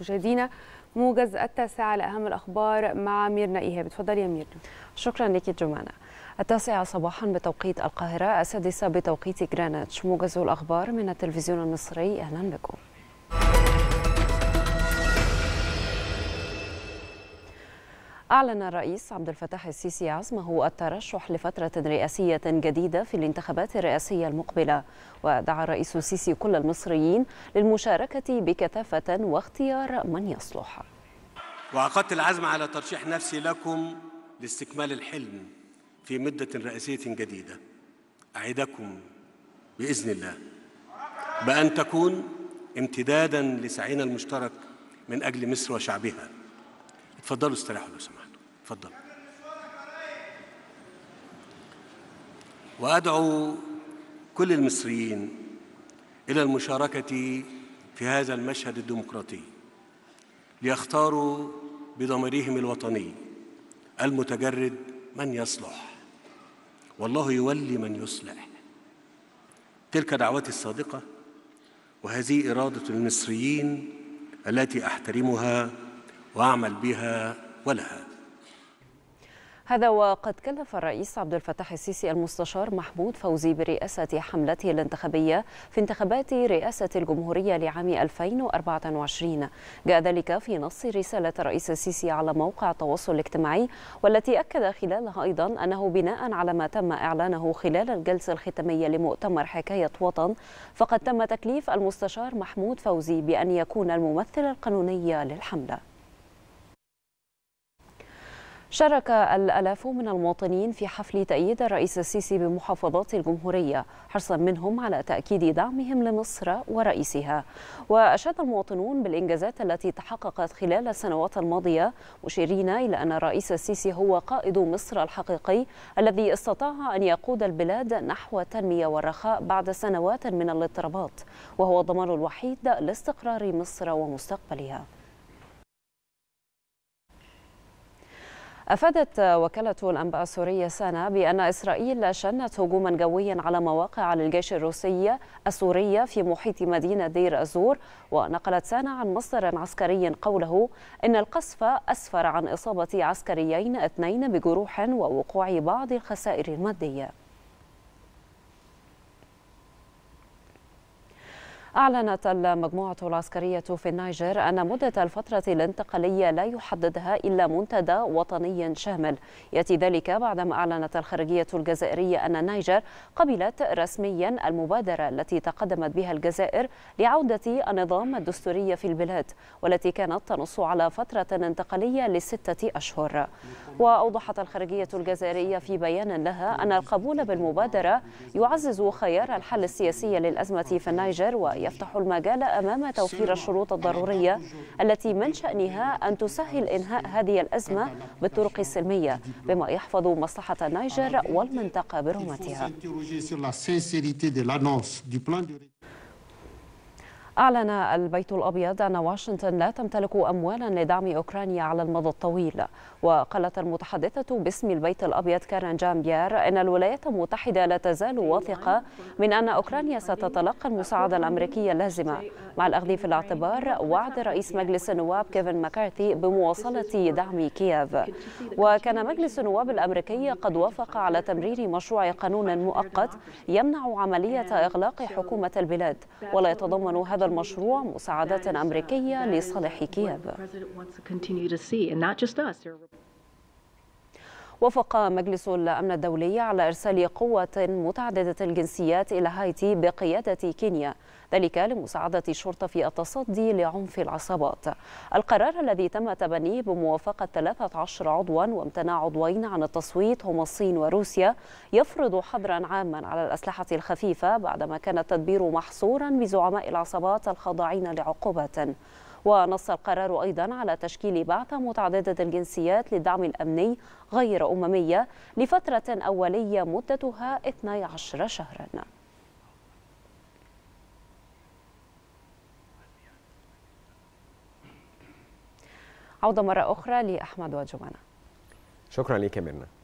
مشاهدينا موجز التاسعة لأهم الأخبار مع ميرنا إيهاب. اتفضلي يا ميرنا. شكرا لك جمانة. 9 صباحا بتوقيت القاهرة، 6 بتوقيت جرينتش. موجز الأخبار من التلفزيون المصري، أهلا بكم. أعلن الرئيس عبد الفتاح السيسي عزمه الترشح لفترة رئاسية جديدة في الانتخابات الرئاسية المقبلة، ودعا الرئيس السيسي كل المصريين للمشاركة بكثافة واختيار من يصلح. وعقدت العزم على ترشيح نفسي لكم لاستكمال الحلم في مدة رئاسية جديدة. أعدكم بإذن الله بأن تكون امتدادا لسعينا المشترك من أجل مصر وشعبها. اتفضلوا استريحوا لو سمحتوا، اتفضلوا. وأدعو كل المصريين إلى المشاركة في هذا المشهد الديمقراطي ليختاروا بضميرهم الوطني المتجرد من يصلح، والله يولي من يصلح. تلك دعوتي الصادقة، وهذه إرادة المصريين التي أحترمها وأعمل بها ولها. هذا وقد كلف الرئيس عبد الفتاح السيسي المستشار محمود فوزي برئاسة حملته الانتخابية في انتخابات رئاسة الجمهورية لعام 2024. جاء ذلك في نص رسالة الرئيس السيسي على موقع التواصل الاجتماعي، والتي أكد خلالها أيضا أنه بناء على ما تم إعلانه خلال الجلسة الختامية لمؤتمر حكاية وطن، فقد تم تكليف المستشار محمود فوزي بأن يكون الممثل القانوني للحملة. شارك الآلاف من المواطنين في حفل تأييد الرئيس السيسي بمحافظات الجمهورية، حرصا منهم على تأكيد دعمهم لمصر ورئيسها. وأشاد المواطنون بالإنجازات التي تحققت خلال السنوات الماضية، مشيرين إلى أن الرئيس السيسي هو قائد مصر الحقيقي الذي استطاع أن يقود البلاد نحو التنمية والرخاء بعد سنوات من الاضطرابات، وهو الضمان الوحيد لاستقرار مصر ومستقبلها. أفادت وكالة الأنباء السورية سانا بأن إسرائيل شنت هجوما جويا على مواقع للجيش الروسي السوري في محيط مدينة دير الزور. ونقلت سانا عن مصدر عسكري قوله إن القصف أسفر عن إصابة عسكريين 2 بجروح ووقوع بعض الخسائر المادية. أعلنت المجموعة العسكرية في النيجر أن مدة الفترة الانتقالية لا يحددها إلا منتدى وطني شامل، يأتي ذلك بعدما أعلنت الخارجية الجزائرية أن النيجر قبلت رسميا المبادرة التي تقدمت بها الجزائر لعودة النظام الدستوري في البلاد، والتي كانت تنص على فترة انتقالية ل6 أشهر. وأوضحت الخارجية الجزائرية في بيان لها أن القبول بالمبادرة يعزز خيار الحل السياسي للأزمة في النيجر، يفتح المجال أمام توفير الشروط الضرورية التي من شأنها أن تسهل إنهاء هذه الأزمة بالطرق السلمية، بما يحفظ مصلحة النيجر والمنطقة برمتها. أعلن البيت الأبيض أن واشنطن لا تمتلك أموالا لدعم أوكرانيا على المدى الطويل. وقالت المتحدثة باسم البيت الأبيض كارن جان بيير أن الولايات المتحدة لا تزال واثقة من أن أوكرانيا ستتلقى المساعدة الأمريكية اللازمة، مع الأخذ في الاعتبار وعد رئيس مجلس النواب كيفن مكارثي بمواصلة دعم كييف. وكان مجلس النواب الأمريكي قد وافق على تمرير مشروع قانون مؤقت يمنع عملية إغلاق حكومة البلاد، ولا يتضمن هذا المشروع مساعدات أمريكية لصالح كييف. وافق مجلس الأمن الدولي على إرسال قوة متعددة الجنسيات إلى هايتي بقيادة كينيا، ذلك لمساعدة الشرطة في التصدي لعنف العصابات. القرار الذي تم تبنيه بموافقة 13 عضوا وامتناع عضوين عن التصويت هما الصين وروسيا، يفرض حظرا عاما على الأسلحة الخفيفة، بعدما كان التدبير محصورا بزعماء العصابات الخاضعين لعقوبات. ونص القرار أيضا على تشكيل بعثة متعددة الجنسيات للدعم الأمني غير أممية لفترة أولية مدتها 12 شهرا. عودة مرة أخرى لأحمد وجوانا. شكرا لك ميرنا.